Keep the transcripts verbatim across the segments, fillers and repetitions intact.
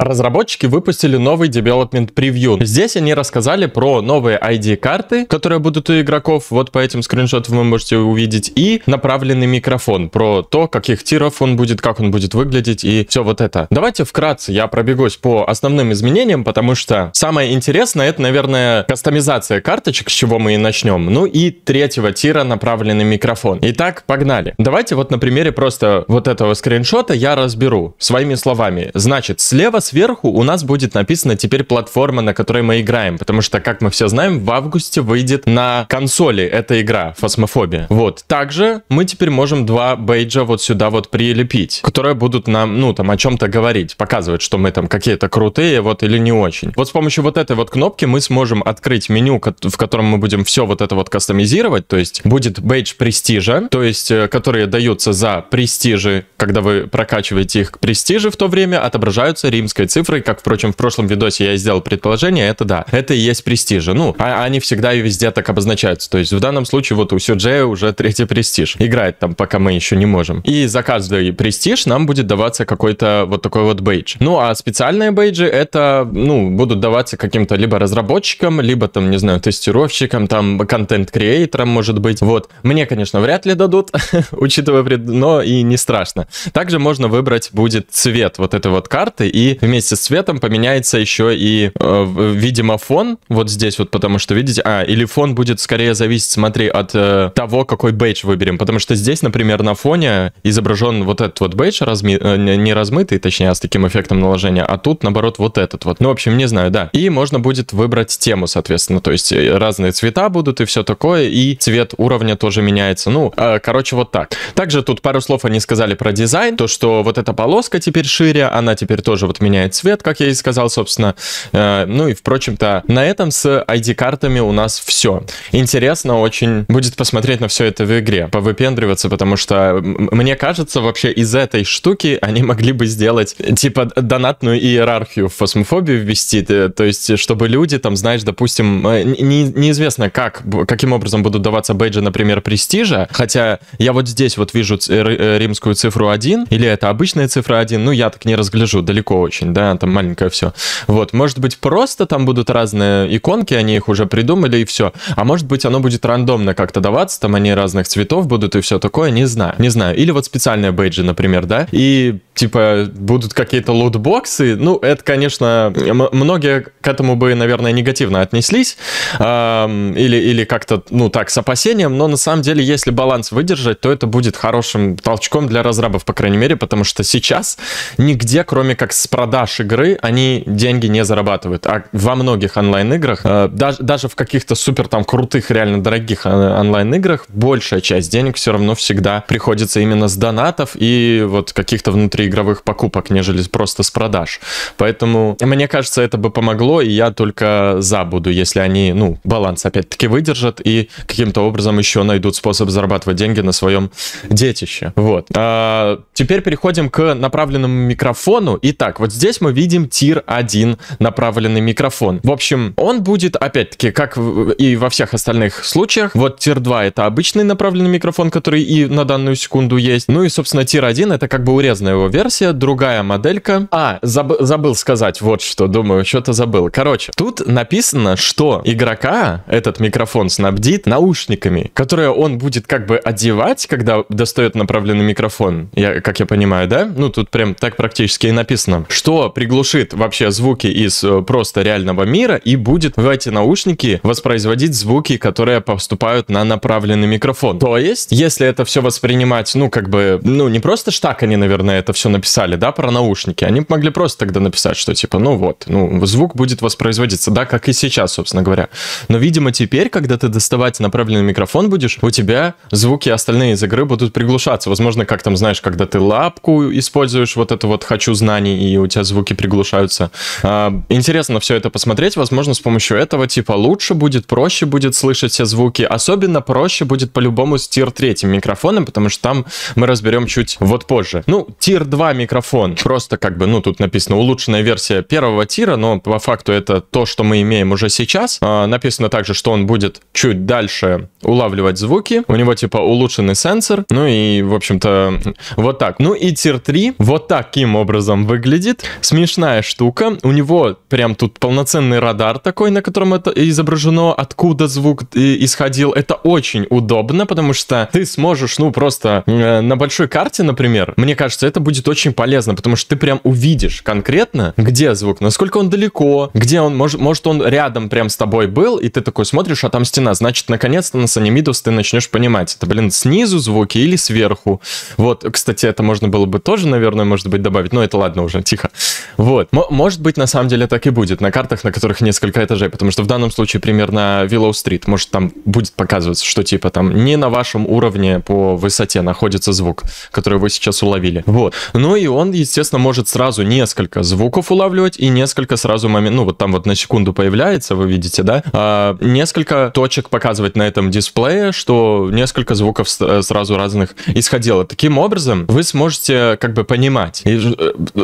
Разработчики выпустили новый Development Preview. Здесь они рассказали про новые ай ди-карты, которые будут у игроков. Вот по этим скриншотам вы можете увидеть. И направленный микрофон. Про то, каких тиров он будет, как он будет выглядеть и все вот это. Давайте вкратце я пробегусь по основным изменениям, потому что самое интересное, это, наверное, кастомизация карточек, с чего мы и начнем. Ну и третьего тира направленный микрофон. Итак, погнали. Давайте вот на примере просто вот этого скриншота я разберу своими словами. Значит, слева с сверху у нас будет написано теперь платформа, на которой мы играем, потому что, как мы все знаем, в августе выйдет на консоли эта игра, Phasmophobia. Вот. Также мы теперь можем два бейджа вот сюда вот прилепить, которые будут нам, ну, там, о чем-то говорить, показывать, что мы там какие-то крутые, вот, или не очень. Вот с помощью вот этой вот кнопки мы сможем открыть меню, в котором мы будем все вот это вот кастомизировать, то есть будет бейдж престижа, то есть, которые даются за престижи, когда вы прокачиваете их к престижи в то время, отображаются римские цифрой, как, впрочем, в прошлом видосе я и сделал предположение, это да, это и есть престижи. Ну, а они всегда и везде так обозначаются. То есть в данном случае вот у Сюджея уже третий престиж. Играет там, пока мы еще не можем. И за каждый престиж нам будет даваться какой-то вот такой вот бейдж. Ну, а специальные бейджи это, ну, будут даваться каким-то либо разработчикам, либо там, не знаю, тестировщикам, там, контент-креаторам, может быть. Вот. Мне, конечно, вряд ли дадут, учитывая, но и не страшно. Также можно выбрать будет цвет вот этой вот карты и вместе с цветом поменяется еще и, э, видимо, фон. Вот здесь вот, потому что, видите, а, или фон будет скорее зависеть, смотри, от э, того, какой бейдж выберем. Потому что здесь, например, на фоне изображен вот этот вот бейдж, разми... э, не размытый, точнее, а с таким эффектом наложения, а тут, наоборот, вот этот вот. Ну, в общем, не знаю, да. И можно будет выбрать тему, соответственно. То есть разные цвета будут и все такое, и цвет уровня тоже меняется. Ну, э, короче, вот так. Также тут пару слов они сказали про дизайн, то, что вот эта полоска теперь шире, она теперь тоже вот меняется цвет, как я и сказал, собственно. Ну и, впрочем-то, на этом с ай ди-картами у нас все. Интересно очень будет посмотреть на все это в игре, повыпендриваться, потому что, мне кажется, вообще из этой штуки они могли бы сделать, типа, донатную иерархию в Phasmophobia ввести, то есть, чтобы люди, там, знаешь, допустим, не, неизвестно, как, каким образом будут даваться бейджи, например, престижа, хотя я вот здесь вот вижу римскую цифру один, или это обычная цифра один, ну, я так не разгляжу, далеко очень. Да, там маленькое все. Вот, может быть, просто там будут разные иконки, они их уже придумали и все. А может быть, оно будет рандомно как-то даваться, там они разных цветов будут и все такое, не знаю. Не знаю. Или вот специальные бейджи, например, да, и типа будут какие-то лутбоксы. Ну, это, конечно, многие к этому бы, наверное, негативно отнеслись. Эм, или или как-то, ну, так, с опасением. Но на самом деле, если баланс выдержать, то это будет хорошим толчком для разрабов, по крайней мере, потому что сейчас нигде, кроме как с продаж игры, они деньги не зарабатывают. А во многих онлайн-играх, э, даже, даже в каких-то супер там крутых, реально дорогих онлайн-играх, большая часть денег все равно всегда приходится именно с донатов и вот каких-то внутриигровых покупок, нежели просто с продаж. Поэтому, мне кажется, это бы помогло, и я только за буду, если они, ну, баланс опять-таки выдержат и каким-то образом еще найдут способ зарабатывать деньги на своем детище. Вот. Э, теперь переходим к направленному микрофону. Итак, вот здесь Здесь мы видим тир один, направленный микрофон. В общем, он будет, опять-таки, как и во всех остальных случаях, вот тир два это обычный направленный микрофон, который и на данную секунду есть. Ну и, собственно, тир один это как бы урезанная его версия, другая моделька. А, заб забыл сказать вот что, думаю, что-то забыл. Короче, тут написано, что игрока этот микрофон снабдит наушниками, которые он будет как бы одевать, когда достает направленный микрофон, я, как я понимаю, да? Ну, тут прям так практически и написано, что приглушит вообще звуки из просто реального мира и будет в эти наушники воспроизводить звуки, которые поступают на направленный микрофон. То есть, если это все воспринимать, ну, как бы, ну, не просто штак они, наверное, это все написали, да, про наушники, они могли просто тогда написать, что типа, ну вот, ну, звук будет воспроизводиться, да, как и сейчас, собственно говоря. Но, видимо, теперь, когда ты доставать направленный микрофон будешь, у тебя звуки остальные из игры будут приглушаться. Возможно, как там, знаешь, когда ты лапку используешь, вот это вот «хочу знаний», и у тебя звуки приглушаются. А, интересно все это посмотреть. Возможно, с помощью этого типа лучше будет, проще будет слышать все звуки. Особенно проще будет по-любому с тир третьим микрофоном, потому что там мы разберем чуть вот позже. Ну, тир два микрофон. Просто как бы, ну, тут написано улучшенная версия первого тира, но по факту это то, что мы имеем уже сейчас. А, написано также, что он будет чуть дальше улавливать звуки. У него типа улучшенный сенсор. Ну и, в общем-то, вот так. Ну и тир три вот таким образом выглядит. Смешная штука. У него прям тут полноценный радар такой, на котором это изображено, откуда звук исходил. Это очень удобно, потому что ты сможешь, ну, просто э, на большой карте, например, мне кажется, это будет очень полезно, потому что ты прям увидишь конкретно, где звук, насколько он далеко, где он, может, может он рядом прям с тобой был, и ты такой смотришь, а там стена. Значит, наконец-то на Санимидус ты начнешь понимать, это, блин, снизу звуки или сверху. Вот, кстати, это можно было бы тоже, наверное, может быть, добавить, но это ладно уже, тихо. Вот. М- может быть, на самом деле так и будет на картах, на которых несколько этажей, потому что в данном случае примерно Willows Street, может, там будет показываться, что типа там не на вашем уровне по высоте находится звук, который вы сейчас уловили. Вот. Ну и он, естественно, может сразу несколько звуков улавливать и несколько сразу момент, ну вот там вот на секунду появляется, вы видите, да, а, несколько точек показывать на этом дисплее, что несколько звуков сразу разных исходило. Таким образом, вы сможете как бы понимать. И,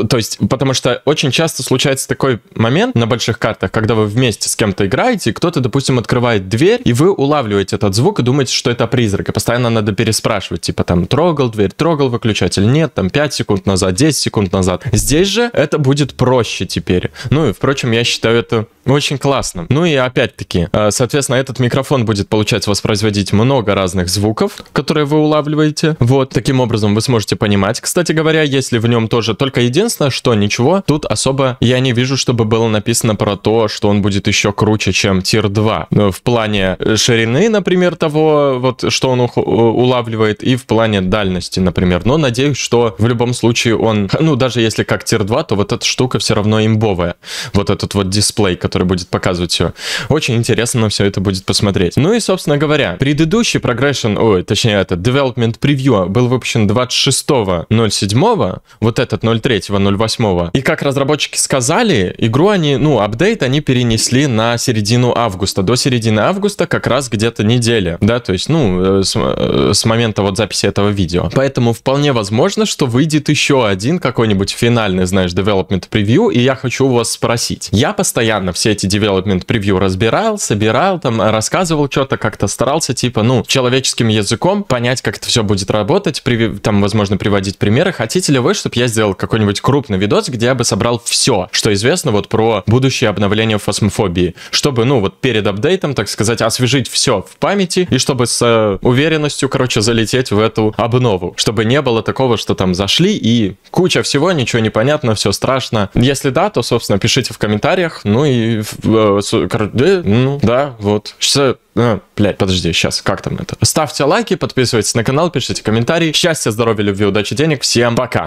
то есть, потому что очень часто случается такой момент на больших картах, когда вы вместе с кем-то играете, и кто-то, допустим, открывает дверь, и вы улавливаете этот звук и думаете, что это призрак. И постоянно надо переспрашивать, типа там трогал дверь, трогал выключатель, нет, там пять секунд назад, десять секунд назад. Здесь же это будет проще теперь. Ну и, впрочем, я считаю это очень классно. Ну и опять-таки, соответственно, этот микрофон будет получать воспроизводить много разных звуков, которые вы улавливаете. Вот, таким образом вы сможете понимать. Кстати говоря, если в нем тоже, только единственное, что ничего, тут особо я не вижу, чтобы было написано про то, что он будет еще круче, чем тир два. В плане ширины, например, того, вот, что он улавливает, и в плане дальности, например. Но надеюсь, что в любом случае он, ну, даже если как тир два, то вот эта штука все равно имбовая. Вот этот вот дисплей, который будет показывать все. Очень интересно на все это будет посмотреть. Ну и, собственно говоря, предыдущий progression, ой, точнее, это development preview был выпущен двадцать шестого ноль седьмого, вот этот ноль третьего ноль восьмого. И как разработчики сказали, игру они, ну, апдейт они перенесли на середину августа. До середины августа как раз где-то неделя, да, то есть, ну, с, с момента вот записи этого видео. Поэтому вполне возможно, что выйдет еще один какой-нибудь финальный, знаешь, development preview, и я хочу у вас спросить. Я постоянно все эти development preview разбирал, собирал, там, рассказывал что-то, как-то старался, типа, ну, человеческим языком понять, как это все будет работать, при, там, возможно, приводить примеры. Хотите ли вы, чтобы я сделал какой-нибудь крупный видос, где я бы собрал все, что известно вот про будущее обновление Phasmophobia, чтобы, ну, вот перед апдейтом, так сказать, освежить все в памяти и чтобы с э, уверенностью, короче, залететь в эту обнову, чтобы не было такого, что там зашли и куча всего, ничего не понятно, все страшно. Если да, то, собственно, пишите в комментариях, ну и, э, с, кор... э, ну, да, вот, все. А, блять, подожди, сейчас, как там это? Ставьте лайки, подписывайтесь на канал, пишите комментарии. Счастья, здоровья, любви, удачи, денег. Всем пока!